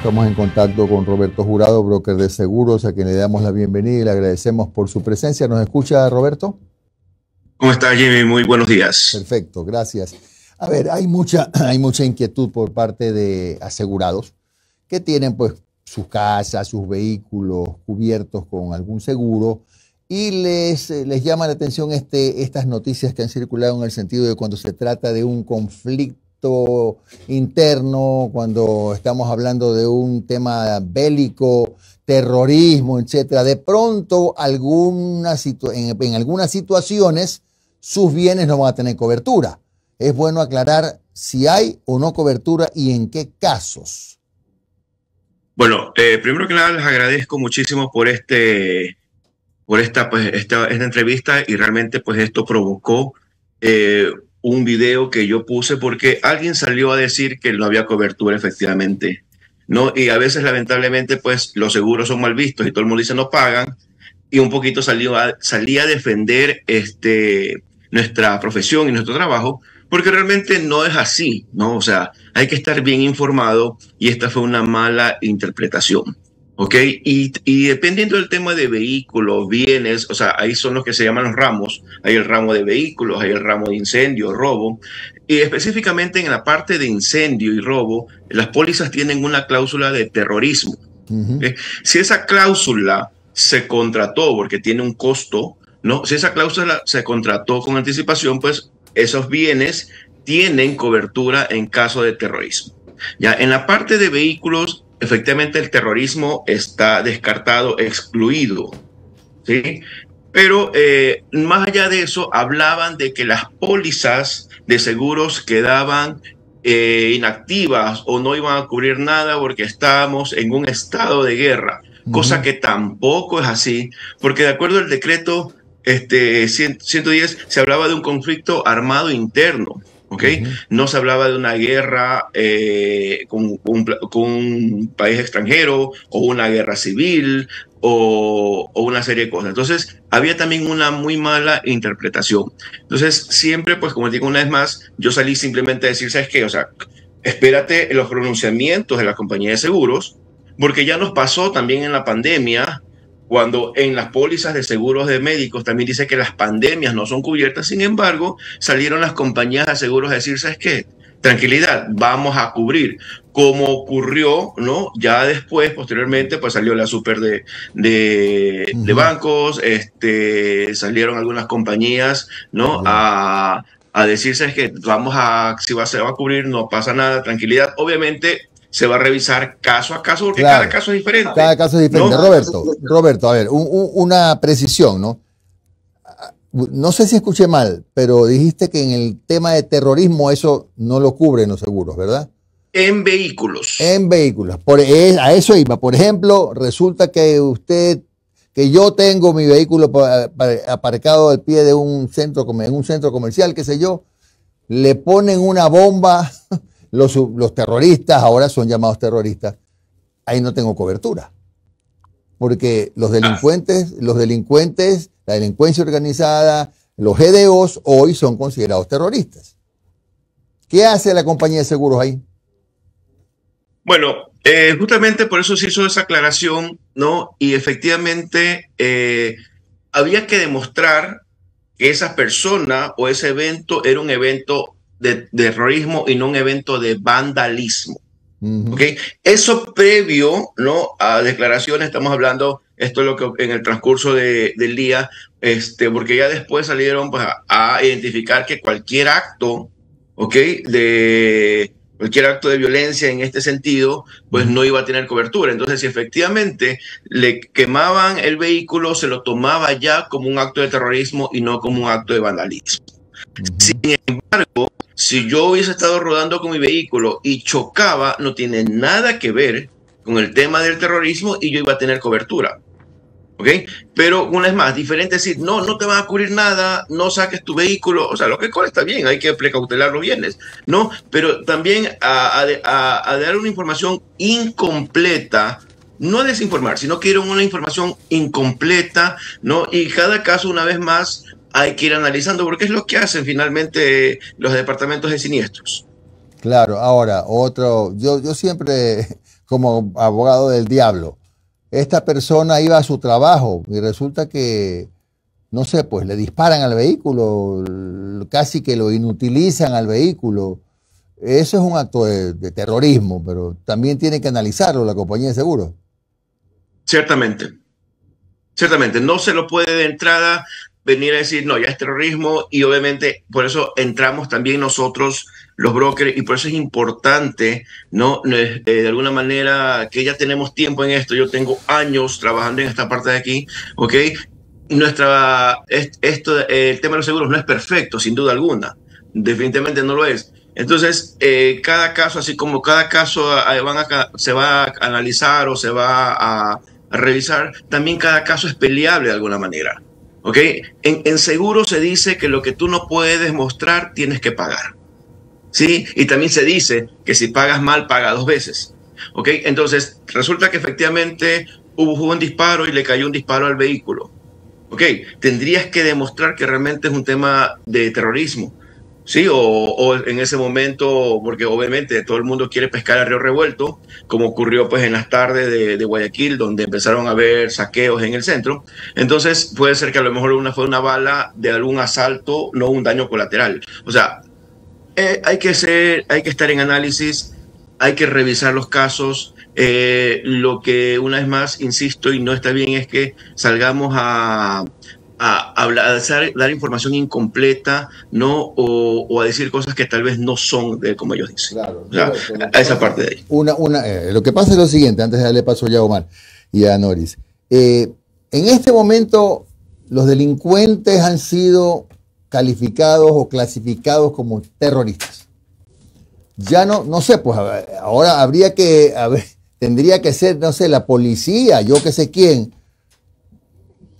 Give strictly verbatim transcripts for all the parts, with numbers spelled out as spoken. Estamos en contacto con Roberto Jurado, broker de seguros, a quien le damos la bienvenida y le agradecemos por su presencia. ¿Nos escucha, Roberto? ¿Cómo está, Jimmy? Muy buenos días. Perfecto, gracias. A ver, hay mucha, hay mucha inquietud por parte de asegurados que tienen pues sus casas, sus vehículos cubiertos con algún seguro y les, les llama la atención este, estas noticias que han circulado en el sentido de cuando se trata de un conflicto interno, cuando estamos hablando de un tema bélico, terrorismo, etcétera. De pronto, alguna situ- en, en algunas situaciones, sus bienes no van a tener cobertura. Es bueno aclarar si hay o no cobertura y en qué casos. Bueno, eh, primero que nada les agradezco muchísimo por, este, por esta, pues, esta, esta entrevista y realmente pues esto provocó eh, un video que yo puse porque alguien salió a decir que no había cobertura efectivamente, ¿no? Y a veces lamentablemente pues los seguros son mal vistos y todo el mundo dice no pagan y un poquito salió a, salí a defender este, nuestra profesión y nuestro trabajo. Porque realmente no es así, ¿no? O sea, hay que estar bien informado y esta fue una mala interpretación, ¿ok? Y, y dependiendo del tema de vehículos, bienes, o sea, ahí son los que se llaman los ramos. Hay el ramo de vehículos, hay el ramo de incendio, robo. Y específicamente en la parte de incendio y robo, las pólizas tienen una cláusula de terrorismo. Uh-huh. ¿Okay? Si esa cláusula se contrató porque tiene un costo, ¿no? Si esa cláusula se contrató con anticipación, pues esos bienes tienen cobertura en caso de terrorismo. Ya en la parte de vehículos, efectivamente el terrorismo está descartado, excluido, ¿sí? Pero eh, más allá de eso, hablaban de que las pólizas de seguros quedaban eh, inactivas o no iban a cubrir nada porque estábamos en un estado de guerra, uh-huh. Cosa que tampoco es así, porque de acuerdo al decreto Este, ciento diez se hablaba de un conflicto armado interno, ¿ok? Uh-huh. No se hablaba de una guerra eh, con, con, con un país extranjero o una guerra civil o, o una serie de cosas. Entonces, había también una muy mala interpretación. Entonces, siempre, pues, como digo una vez más, yo salí simplemente a decir, ¿sabes qué? O sea, espérate los pronunciamientos de la compañía de seguros, porque ya nos pasó también en la pandemia, cuando en las pólizas de seguros de médicos también dice que las pandemias no son cubiertas. Sin embargo, salieron las compañías de seguros a decir, ¿sabes qué? Tranquilidad, vamos a cubrir. Como ocurrió, ¿no? Ya después, posteriormente, pues salió la super de, de, uh-huh. de bancos, este, salieron algunas compañías, ¿no? Uh-huh. a, a decir, ¿sabes qué? Vamos a, si va, se va a cubrir, no pasa nada, tranquilidad. Obviamente, se va a revisar caso a caso, porque claro, cada caso es diferente. Cada caso es diferente. ¿No? Roberto, Roberto, a ver, un, un, una precisión, ¿no? No sé si escuché mal, pero dijiste que en el tema de terrorismo eso no lo cubren los seguros, ¿verdad? En vehículos. En vehículos. Por, es, a eso iba. Por ejemplo, resulta que usted, que yo tengo mi vehículo aparcado al pie de un centro, en un centro comercial, qué sé yo, le ponen una bomba. Los, los terroristas, ahora son llamados terroristas, ahí no tengo cobertura. Porque los delincuentes, ah. los delincuentes, la delincuencia organizada, los G D Os hoy son considerados terroristas. ¿Qué hace la compañía de seguros ahí? Bueno, eh, justamente por eso se hizo esa aclaración, ¿no? Y efectivamente eh, había que demostrar que esa persona o ese evento era un evento de terrorismo y no un evento de vandalismo, uh-huh. ¿Okay? Eso previo, ¿no? A declaraciones, estamos hablando, esto es lo que en el transcurso de, del día, este, porque ya después salieron pues, a, a identificar que cualquier acto, ¿ok? De cualquier acto de violencia en este sentido, pues no iba a tener cobertura. Entonces, si efectivamente le quemaban el vehículo, se lo tomaba ya como un acto de terrorismo y no como un acto de vandalismo. Uh-huh. Sin embargo, si yo hubiese estado rodando con mi vehículo y chocaba, no tiene nada que ver con el tema del terrorismo y yo iba a tener cobertura. ¿Ok? Pero una vez más, diferente decir, no, no te van a cubrir nada, no saques tu vehículo. O sea, lo que cuesta bien, hay que precautelar los bienes, ¿no? Pero también a, a, a dar una información incompleta, no desinformar, sino que era una información incompleta, ¿no? Y cada caso, una vez más, hay que ir analizando porque es lo que hacen finalmente los departamentos de siniestros. Claro, ahora, otro, yo, yo siempre como abogado del diablo. Esta persona iba a su trabajo y resulta que, no sé, pues le disparan al vehículo, casi que lo inutilizan al vehículo. Eso es un acto de, de terrorismo, pero también tiene que analizarlo la compañía de seguros. Ciertamente, ciertamente. No se lo puede de entrada venir a decir, no, ya es terrorismo, y obviamente por eso entramos también nosotros, los brokers, y por eso es importante, ¿no? Eh, de alguna manera que ya tenemos tiempo en esto, yo tengo años trabajando en esta parte de aquí, ¿ok? Nuestra, esto, el tema de los seguros no es perfecto, sin duda alguna, definitivamente no lo es. Entonces, eh, cada caso, así como cada caso van a, se va a analizar o se va a, a revisar, también cada caso es peleable de alguna manera. ¿Okay? En, en seguro se dice que lo que tú no puedes mostrar tienes que pagar, ¿sí? Y también se dice que si pagas mal, paga dos veces, ¿okay? Entonces, resulta que efectivamente hubo, hubo un disparo y le cayó un disparo al vehículo, ¿okay? Tendrías que demostrar que realmente es un tema de terrorismo, ¿sí? O, o en ese momento, porque obviamente todo el mundo quiere pescar al río revuelto, como ocurrió pues en las tardes de, de Guayaquil, donde empezaron a haber saqueos en el centro. Entonces puede ser que a lo mejor una fue una bala de algún asalto, no un daño colateral. O sea, eh, hay que ser, hay que estar en análisis, hay que revisar los casos. Eh, lo que una vez más insisto y no está bien es que salgamos a... a hablar, a dar información incompleta, ¿no? O, o a decir cosas que tal vez no son de como ellos dicen. Claro, o sea, claro, a esa parte de ahí. Una, una, eh, lo que pasa es lo siguiente, antes de darle paso ya a Omar y a Noris. Eh, en este momento, los delincuentes han sido calificados o clasificados como terroristas. Ya no, no sé, pues ahora habría que, a ver, tendría que ser, no sé, la policía, yo que sé quién,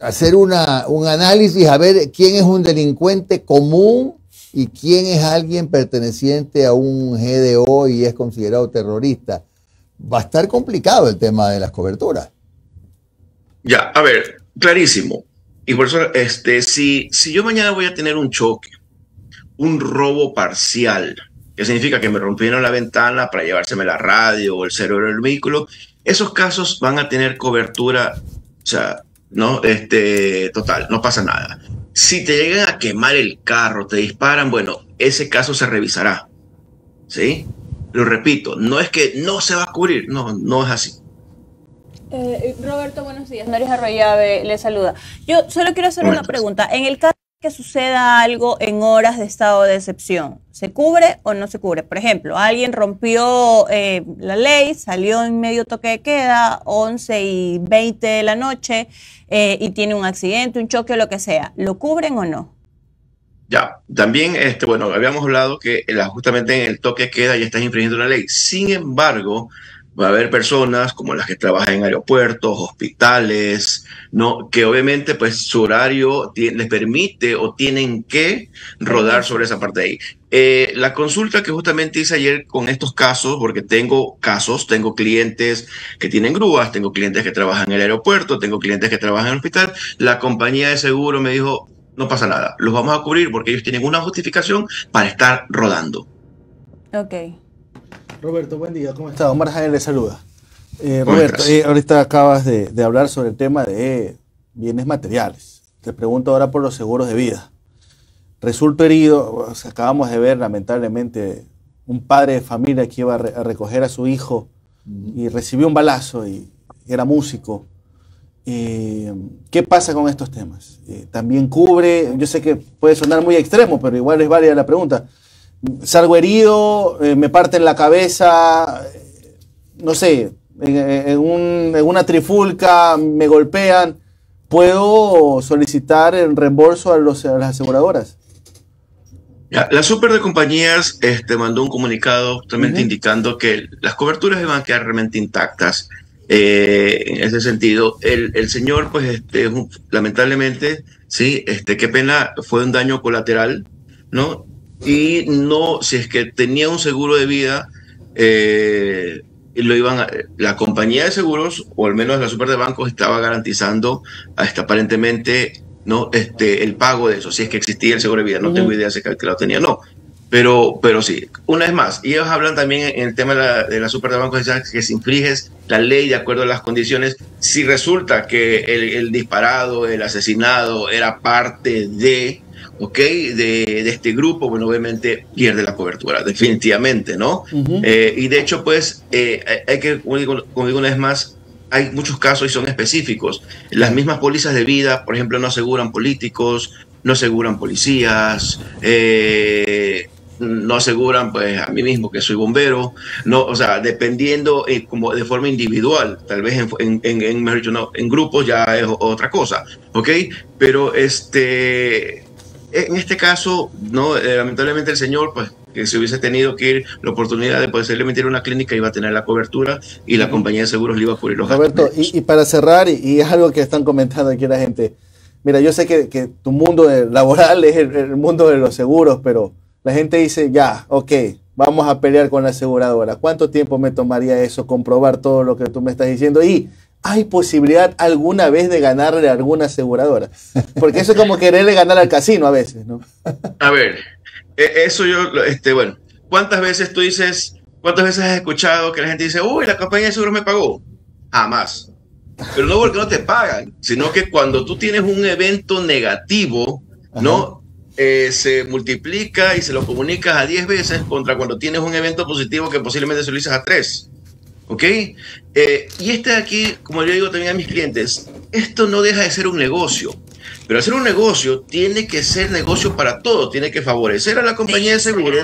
hacer una, un análisis, a ver quién es un delincuente común y quién es alguien perteneciente a un G D O y es considerado terrorista. Va a estar complicado el tema de las coberturas. Ya, a ver, clarísimo. Y por eso, este, si, si yo mañana voy a tener un choque, un robo parcial, que significa que me rompieron la ventana para llevárseme la radio o el cerebro del vehículo, esos casos van a tener cobertura, o sea, no, este, total, no pasa nada. Si te llegan a quemar el carro, te disparan, bueno, ese caso se revisará, ¿sí? Lo repito, no es que no se va a cubrir, no, no es así. Eh, Roberto, buenos días. Noris Arroyave le saluda. Yo solo quiero hacer Momentos. una pregunta. En el caso que suceda algo en horas de estado de excepción, ¿se cubre o no se cubre? Por ejemplo, alguien rompió eh, la ley, salió en medio toque de queda, once y veinte de la noche, eh, y tiene un accidente, un choque o lo que sea. ¿Lo cubren o no? Ya, también, este, bueno, habíamos hablado que justamente en el toque de queda ya estás infringiendo la ley. Sin embargo, va a haber personas como las que trabajan en aeropuertos, hospitales, ¿no? Que obviamente pues su horario les permite o tienen que rodar sobre esa parte de ahí. Eh, la consulta que justamente hice ayer con estos casos, porque tengo casos, tengo clientes que tienen grúas, tengo clientes que trabajan en el aeropuerto, tengo clientes que trabajan en el hospital, la compañía de seguro me dijo, no pasa nada, los vamos a cubrir porque ellos tienen una justificación para estar rodando. Ok. Roberto, buen día, ¿cómo está? Omar Javier le saluda. Eh, Roberto, eh, ahorita acabas de, de hablar sobre el tema de bienes materiales. Te pregunto ahora por los seguros de vida. Resulto herido, o sea, acabamos de ver lamentablemente un padre de familia que iba a, re a recoger a su hijo y recibió un balazo y era músico. Eh, ¿Qué pasa con estos temas? Eh, ¿También cubre? Yo sé que puede sonar muy extremo, pero igual es válida la pregunta. Salgo herido, eh, me parten la cabeza, eh, no sé, en, en, un, en una trifulca, me golpean. ¿Puedo solicitar el reembolso a, los, a las aseguradoras? Ya, la super de compañías este, mandó un comunicado justamente uh-huh. indicando que las coberturas van a quedar realmente intactas. Eh, en ese sentido, el, el señor, pues este, lamentablemente, sí, este, qué pena, fue un daño colateral, ¿no? Y no, si es que tenía un seguro de vida, eh, lo iban a, la compañía de seguros, o al menos la super de bancos, estaba garantizando hasta aparentemente no este el pago de eso, si es que existía el seguro de vida. No tengo idea si lo tenía o no. Pero, pero sí, una vez más, y ellos hablan también en el tema de la, de la super de banco, que si infringes la ley de acuerdo a las condiciones, si resulta que el, el disparado, el asesinado era parte de, ok, de, de este grupo, bueno, obviamente pierde la cobertura, definitivamente, ¿no? Uh-huh. eh, y de hecho, pues, eh, hay que, como digo, como digo una vez más, hay muchos casos y son específicos. Las mismas pólizas de vida, por ejemplo, no aseguran políticos, no aseguran policías, eh... no aseguran, pues, a mí mismo que soy bombero, no, o sea, dependiendo eh, como de forma individual, tal vez en, en, en, en, no, en grupos ya es otra cosa, ¿ok? Pero este, en este caso, no, eh, lamentablemente el señor, pues, que si hubiese tenido que ir la oportunidad de poderle meter una clínica, iba a tener la cobertura y la compañía de seguros le iba a cubrir los gastos. Roberto, y, y para cerrar, y, y es algo que están comentando aquí la gente, mira, yo sé que, que tu mundo laboral es el, el mundo de los seguros, pero la gente dice, ya, ok, vamos a pelear con la aseguradora. ¿Cuánto tiempo me tomaría eso, comprobar todo lo que tú me estás diciendo? Y, ¿hay posibilidad alguna vez de ganarle a alguna aseguradora? Porque eso es como quererle ganar al casino a veces, ¿no? A ver, eso yo, este, bueno, ¿cuántas veces tú dices, cuántas veces has escuchado que la gente dice, uy, la compañía de seguros me pagó? Jamás. Pero no porque no te pagan, sino que cuando tú tienes un evento negativo, ajá, ¿no? Eh, se multiplica y se lo comunicas a diez veces contra cuando tienes un evento positivo que posiblemente se lo dices a tres. ¿Ok? Eh, y este de aquí, como yo digo también a mis clientes, esto no deja de ser un negocio. Pero hacer un negocio tiene que ser negocio para todos. Tiene que favorecer a la compañía de seguro,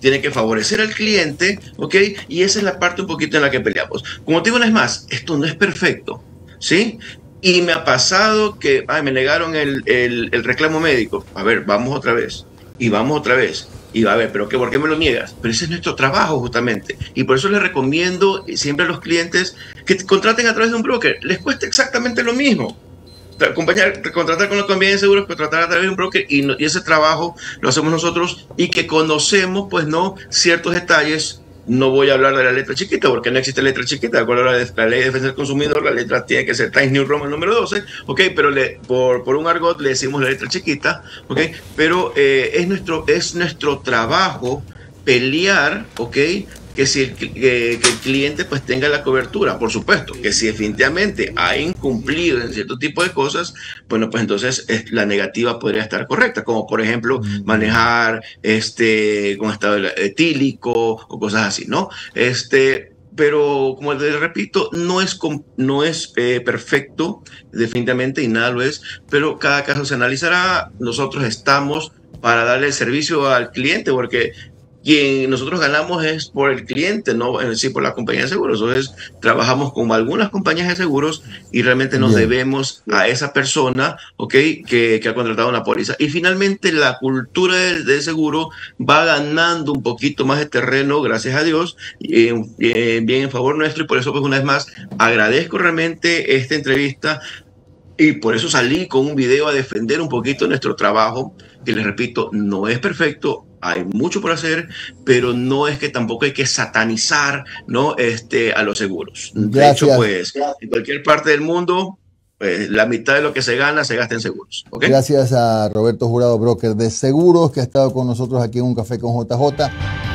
tiene que favorecer al cliente, ¿ok? Y esa es la parte un poquito en la que peleamos. Como te digo una vez más, esto no es perfecto, ¿sí? Y me ha pasado que ay, me negaron el, el, el reclamo médico. A ver, vamos otra vez. Y vamos otra vez. Y va a ver, ¿pero qué? ¿Por qué me lo niegas? Pero ese es nuestro trabajo, justamente. Y por eso les recomiendo siempre a los clientes que contraten a través de un broker. Les cuesta exactamente lo mismo. Acompañar, contratar con la compañía de seguros, contratar a través de un broker y, no, y ese trabajo lo hacemos nosotros y que conocemos, pues, no ciertos detalles. No voy a hablar de la letra chiquita porque no existe letra chiquita. De acuerdo a la, la ley de defensa del consumidor, la letra tiene que ser Times New Roman número doce, ok, pero le, por, por un argot le decimos la letra chiquita, ok, pero eh, es, nuestro, es nuestro trabajo pelear, ok, que, si el, que, que el cliente, pues, tenga la cobertura. Por supuesto que si definitivamente ha incumplido en cierto tipo de cosas, bueno, pues entonces es, la negativa podría estar correcta, como por ejemplo manejar este con estado etílico o cosas así, ¿no? Este, pero como les repito, no es, no es eh, perfecto, definitivamente, y nada lo es, pero cada caso se analizará. Nosotros estamos para darle el servicio al cliente, porque quien nosotros ganamos es por el cliente, no en sí por la compañía de seguros. Entonces, trabajamos con algunas compañías de seguros y realmente nos Bien. debemos a esa persona, ok, que, que ha contratado una póliza. Y finalmente, la cultura del, del seguro va ganando un poquito más de terreno, gracias a Dios, eh, eh, bien en favor nuestro. Y por eso, pues, una vez más, agradezco realmente esta entrevista. Y por eso salí con un video a defender un poquito nuestro trabajo, que les repito, no es perfecto, hay mucho por hacer, pero no es que tampoco hay que satanizar, ¿no? Este, a los seguros. Gracias. De hecho, pues, en cualquier parte del mundo, pues, la mitad de lo que se gana se gasta en seguros, ¿okay? Gracias a Roberto Jurado, broker de seguros, que ha estado con nosotros aquí en Un Café con J J.